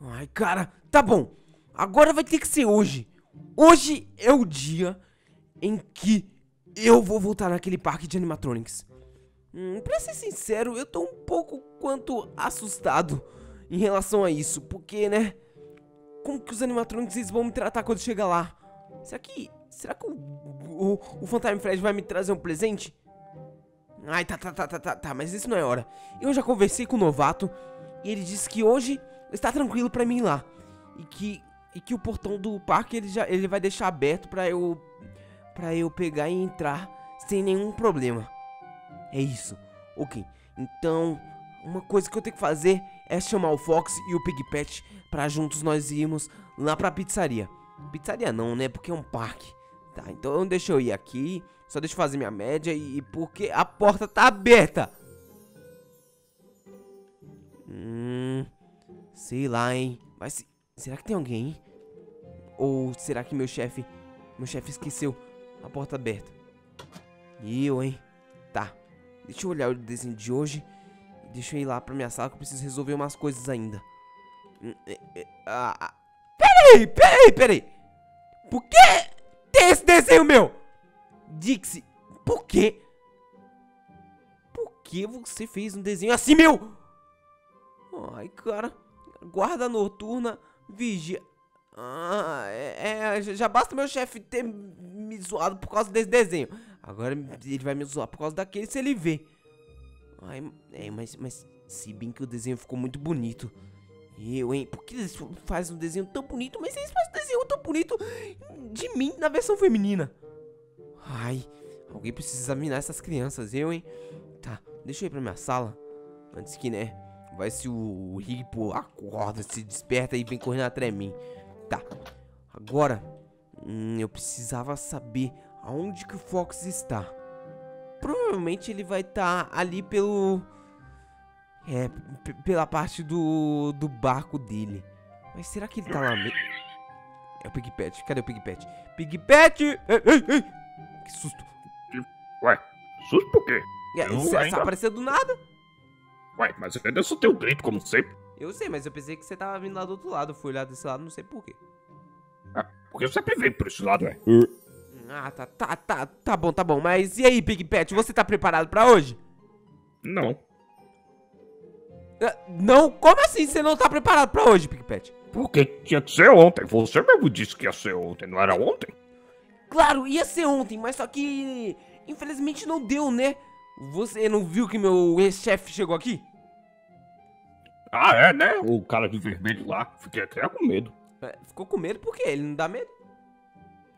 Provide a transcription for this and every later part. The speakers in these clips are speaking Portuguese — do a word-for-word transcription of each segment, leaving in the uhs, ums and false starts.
Ai, cara, tá bom. Agora vai ter que ser hoje. Hoje é o dia em que eu vou voltar naquele parque de animatronics. Hum, pra ser sincero, eu tô um pouco quanto assustado em relação a isso. Porque, né, como que os animatronics eles vão me tratar quando chegar lá? Será que, será que o, o, o Phantom Fred vai me trazer um presente? Ai, tá, tá, tá, tá, tá, tá, mas isso não é hora. Eu já conversei com o novato e ele disse que hoje está tranquilo pra mim lá. E que, e que o portão do parque ele, já, ele vai deixar aberto pra eu, pra eu pegar e entrar sem nenhum problema. É isso. Ok, então uma coisa que eu tenho que fazer é chamar o Fox e o Pigpet pra juntos nós irmos lá pra pizzaria. Pizzaria não, né? Porque é um parque. Tá, então deixa eu ir aqui. Só deixa eu fazer minha média e... porque a porta tá aberta. Hum... Sei lá, hein? Mas se, será que tem alguém, hein? Ou será que meu chefe... Meu chefe esqueceu a porta aberta. E eu, hein? Tá. Deixa eu olhar o desenho de hoje. Deixa eu ir lá pra minha sala que eu preciso resolver umas coisas ainda. Ah... Peraí, peraí, peraí. Por que tem esse desenho meu? Dixie, por quê? Por que você fez um desenho assim, meu? Ai, cara. Guarda noturna, vigia. Ah, é, é, já basta meu chefe ter me zoado por causa desse desenho. Agora ele vai me zoar por causa daquele se ele vê. Ai, é, mas, mas se bem que o desenho ficou muito bonito. Eu, hein? Por que eles fazem um desenho tão bonito? Mas eles fazem um desenho tão bonito de mim na versão feminina. Ai, alguém precisa examinar essas crianças, eu, hein? Tá, deixa eu ir pra minha sala. Antes que, né, vai se o Hippo acorda, se desperta e vem correndo atrás de mim. Tá, agora, hum, eu precisava saber aonde que o Fox está. Provavelmente ele vai estar ali pelo... É, pela parte do, do barco dele. Mas será que ele tá lá mesmo? É o Pigpet, cadê o Pigpet? Pigpet! Ei, ei, ei! Que susto! Ué, susto por quê? É, você ainda... apareceu do nada? Ué, mas eu ainda só tenho um grito, como sempre. Eu sei, mas eu pensei que você tava vindo lá do outro lado. Eu fui lá desse lado, não sei por quê. Ah, porque eu sempre venho por esse lado, ué. Ah, tá, tá, tá, tá bom, tá bom. Mas e aí, Pigpet, você tá preparado pra hoje? Não. Não? Como assim você não tá preparado pra hoje, Pigpet? Porque tinha que ser ontem. Você mesmo disse que ia ser ontem, não era ontem? Claro, ia ser ontem, mas só que... infelizmente não deu, né? Você não viu que meu ex-chefe chegou aqui? Ah, é, né? O cara de vermelho lá. Fiquei até com medo. É, ficou com medo por quê? Ele não dá medo?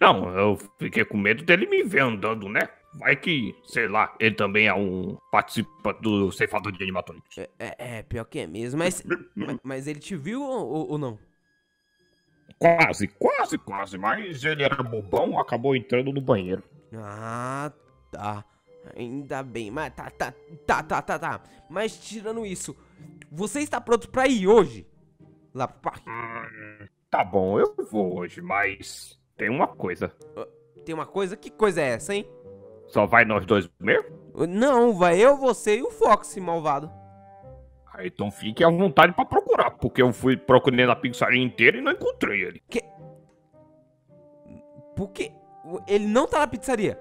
Não, eu fiquei com medo dele me ver andando, né? Vai que, sei lá, ele também é um participante do ceifador de animatronics. É, é, é, pior que é mesmo, mas, mas, mas ele te viu ou, ou não? Quase, quase, quase, mas ele era bobão, acabou entrando no banheiro. Ah, tá, ainda bem, mas tá, tá, tá, tá, tá, tá. Mas tirando isso, você está pronto pra ir hoje? Lá pro parque? Hum, tá bom, eu vou hoje, mas tem uma coisa. Tem uma coisa? Que coisa é essa, hein? Só vai nós dois mesmo? Não, vai eu, você e o Fox, malvado. Ah, então fique à vontade pra procurar, porque eu fui procurando a pizzaria inteira e não encontrei ele. Que? Por quê? Ele não tá na pizzaria?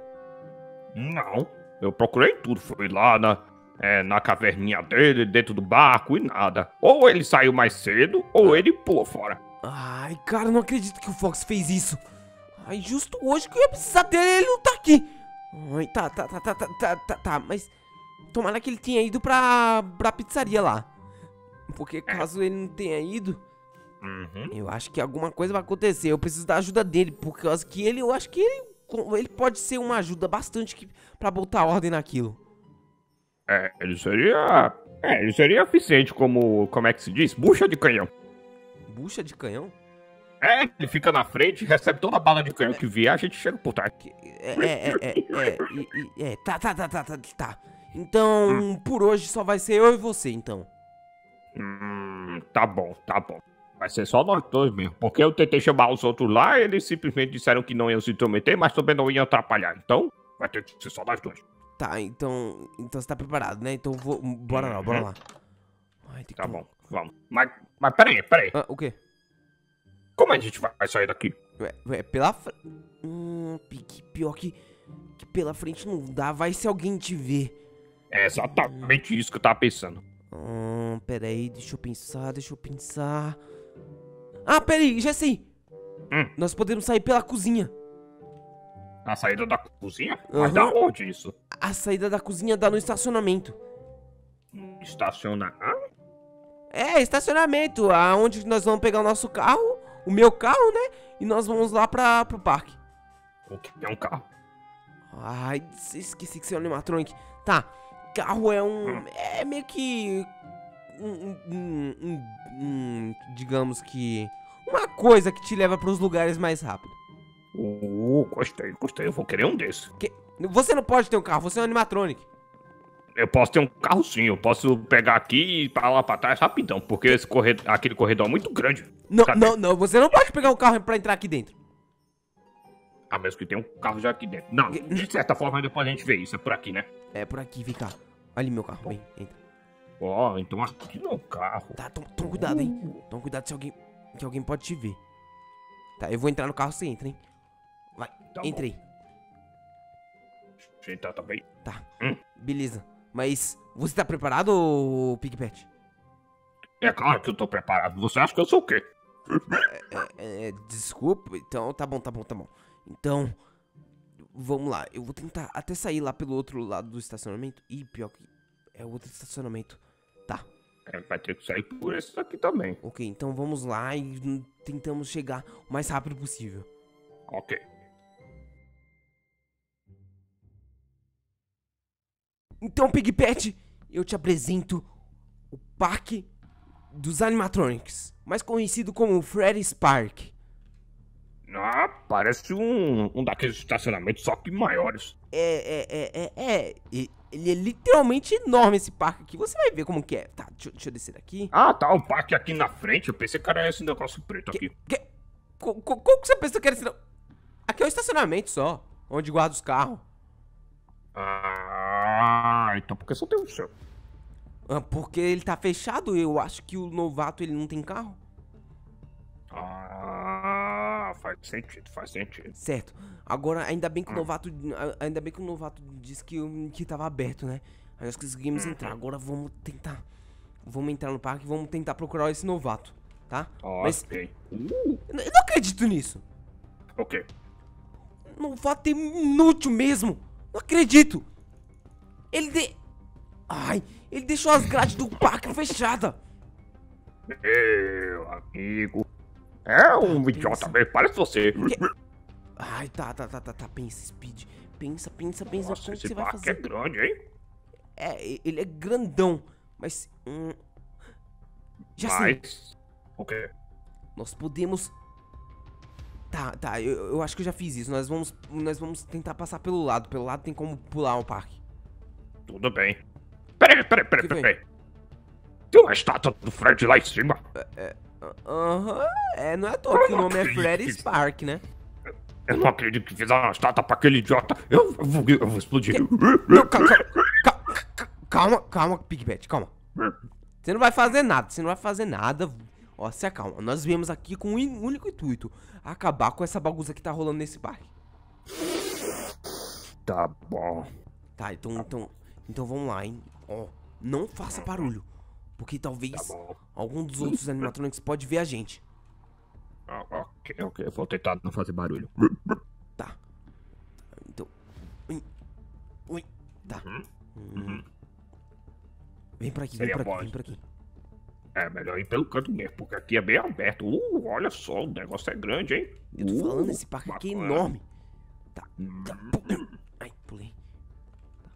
Não, eu procurei tudo. Fui lá na, é, na caverninha dele, dentro do barco e nada. Ou ele saiu mais cedo, ou ele pulou fora. Ai, cara, não acredito que o Fox fez isso. Ai, justo hoje que eu ia precisar dele e ele não tá aqui. Ai, tá, tá, tá, tá, tá, tá, tá, tá, mas tomara que ele tenha ido pra, pra pizzaria lá. Porque caso ele não tenha ido, uhum, eu acho que alguma coisa vai acontecer. Eu preciso da ajuda dele, por causa que ele, eu acho que ele, ele pode ser uma ajuda bastante que, pra botar ordem naquilo. É, ele seria, é, ele seria eficiente como, como é que se diz? Bucha de canhão. Bucha de canhão? É, ele fica na frente, recebe toda a bala de canhão que vier, a gente chega por trás. É, é, é, é, é, é, tá, tá, tá, tá, tá, tá. Então, hum. por hoje só vai ser eu e você, então. Hum, tá bom, tá bom. Vai ser só nós dois mesmo, porque eu tentei chamar os outros lá, eles simplesmente disseram que não iam se intrometer, mas também não iam atrapalhar, então vai ter que ser só nós dois. Tá, então, então você tá preparado, né? Então, vou, bora lá, bora lá. Ai, tem que tá bom. Vamos. Mas, mas peraí, peraí. Ah, o quê? Como a gente vai sair daqui? Ué, ué, pela frente... Hum, pior que... que pela frente não dá, vai se alguém te ver. É exatamente isso que eu tava pensando. Hum, peraí, deixa eu pensar, deixa eu pensar... Ah, peraí, já sei. Hum. Nós podemos sair pela cozinha. A saída da cozinha? Uhum. Mas da onde isso? A saída da cozinha dá no estacionamento. Estacionar? É, estacionamento. Aonde nós vamos pegar o nosso carro, o meu carro, né? E nós vamos lá pra, pro parque. O que é um carro? Ai, esqueci que você é um animatronic. Tá, carro é um... Hum. É meio que... Um, um, um, um, digamos que... Uma coisa que te leva para os lugares mais rápido. Uh, gostei, gostei. Eu vou querer um desses. Que... Você não pode ter um carro, você é um animatronic. Eu posso ter um carro sim, eu posso pegar aqui e para lá para trás rapidão, porque esse corredor, aquele corredor é muito grande. Não, sabe? não, não, você não pode pegar um carro para entrar aqui dentro. A menos que tenha um carro já aqui dentro. Não, de certa forma depois a gente vê isso, é por aqui, né? É por aqui, vem cá. Ali meu carro, vem, entra. Ó, oh, então aqui no carro. Tá, toma, toma cuidado, hein. Toma cuidado se alguém... que alguém pode te ver. Tá, eu vou entrar no carro, você entra, hein? Vai, tá, entra aí. Você tá também? Tá, hum. Beleza. Mas você tá preparado, Pigpet? É claro que eu tô preparado. Você acha que eu sou o quê? É, é, desculpa, então tá bom, tá bom, tá bom. Então, vamos lá. Eu vou tentar até sair lá pelo outro lado do estacionamento. Ih, pior que é outro estacionamento. Tá. Vai ter que sair por esse aqui também. Ok, então vamos lá e tentamos chegar o mais rápido possível. Ok. Então, Pigpet, eu te apresento o Parque dos Animatronics, mais conhecido como Freddy's Park. Ah, parece um, um daqueles estacionamentos só que maiores. É, é, é, é, é. E... Ele é literalmente enorme esse parque aqui. Você vai ver como que é. Tá, deixa, deixa eu descer aqui. Ah, tá, o parque aqui na frente. Eu pensei que era esse negócio preto que, aqui. Que, co, co, como que você pensou que era esse... Aqui é o estacionamento só, onde guarda os carros. Ah, então por que só tem um seu? Ah, porque ele tá fechado. Eu acho que o novato, ele não tem carro. Ah, faz sentido, faz sentido. Certo. Agora, ainda bem que o novato, ainda bem que o novato disse que, que tava aberto, né? Aí nós conseguimos entrar. Agora vamos tentar. Vamos entrar no parque e vamos tentar procurar esse novato, tá? Okay. Mas eu não acredito nisso. O quê? Novato é inútil mesmo. Não acredito. Ele de... Ai, ele deixou as grades do parque fechada. Meu amigo. É um ah, idiota mesmo, parece você. Que... Ai, tá, tá, tá, tá, tá, pensa, Speed. Pensa, pensa, pensa. Nossa, como esse que você vai fazer? É grande, hein? É, ele é grandão, mas... Hum, já sei. Mas... O quê? Nós podemos... Tá, tá, eu, eu acho que eu já fiz isso. Nós vamos, nós vamos tentar passar pelo lado. Pelo lado tem como pular um parque. Tudo bem. Peraí, peraí, peraí, peraí. Tem uma estátua do Fred lá em cima. É, uh-huh. é não é à toa que o nome é Freddy's Park, né? Eu não acredito que fizeram uma estátua pra aquele idiota. Eu vou, eu vou explodir. Não, calma, calma, calma, calma, Pigpet, calma. Você não vai fazer nada, você não vai fazer nada. Ó, se acalma. Nós viemos aqui com um único intuito: acabar com essa bagunça que tá rolando nesse parque. Tá bom. Tá, então, então, então vamos lá, hein. Ó, não faça barulho, porque talvez tá algum dos outros animatronics pode ver a gente. Ok, ok, eu vou tentar não fazer barulho. Tá. Então. Ui. Ui. Tá. Uhum. Uhum. Vem pra aqui, vem pra aqui, vem pra aqui. É melhor ir pelo canto mesmo, porque aqui é bem aberto. Uh, olha só, o negócio é grande, hein? Eu tô falando, uh, esse parque aqui é enorme. Tá. Tá. Ai, pulei.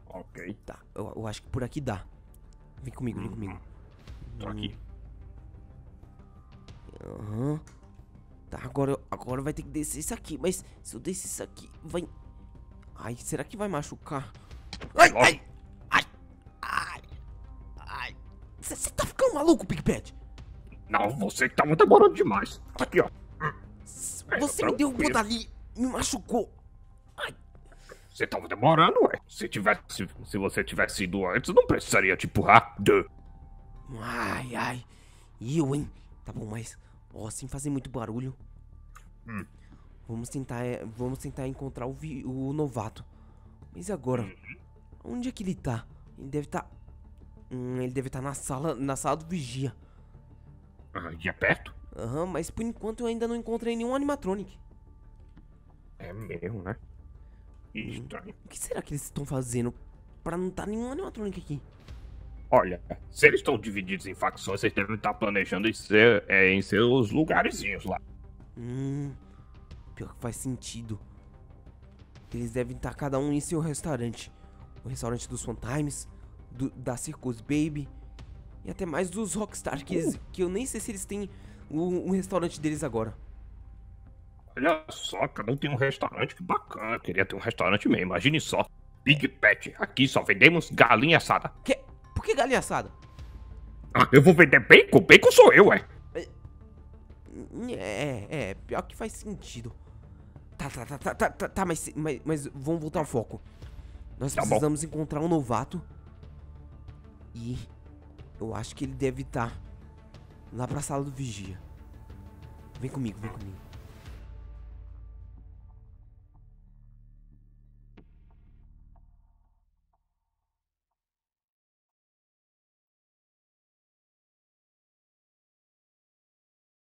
Ok. Tá, eu, eu acho que por aqui dá. Vem comigo, vem comigo. Tô aqui. Aham. Uhum. Tá, agora, agora vai ter que descer isso aqui. Mas se eu descer isso aqui, vai... Ai, será que vai machucar? Ai, ai, ai, ai, ai. Você tá ficando maluco, Pigpet? Não, você que tá muito demorando demais. Aqui, ó. Você me derrubou dali, me machucou. Ai. Você tava demorando, ué. Se tivesse, se você tivesse ido antes, eu não precisaria te empurrar. Ai, ai. Eu, hein? Tá bom, mas... Ó, sem fazer muito barulho. Hum. Vamos tentar... Vamos tentar encontrar o, vi, o novato. Mas agora... Uhum. Onde é que ele tá? Ele deve tá... Hum, ele deve tá na sala... Na sala do vigia. Ah, e é perto? Aham, uhum, mas por enquanto eu ainda não encontrei nenhum animatronic. É mesmo, né? Hum, o que será que eles estão fazendo pra não estar tá nenhum animatronic aqui? Olha, se eles estão divididos em facções, vocês devem estar planejando em, ser, é, em seus lugarzinhos lá. Hum, pior que faz sentido. Eles devem estar cada um em seu restaurante. O restaurante dos Funtimes, do, da Circus Baby e até mais dos Rockstar, que, eles, que eu nem sei se eles têm o, o restaurante deles agora. Olha só, cada um tem um restaurante, que bacana. Eu queria ter um restaurante mesmo, imagine só. Pigpet, aqui só vendemos galinha assada. Que? Por que galinha assada? Ah, eu vou vender bacon? Bacon sou eu, ué. É, é, pior que faz sentido. Tá, tá, tá, tá, tá, tá, tá mas, mas, mas vamos voltar ao foco. Nós tá precisamos bom. encontrar um novato. E eu acho que ele deve estar lá pra sala do vigia. Vem comigo, vem comigo.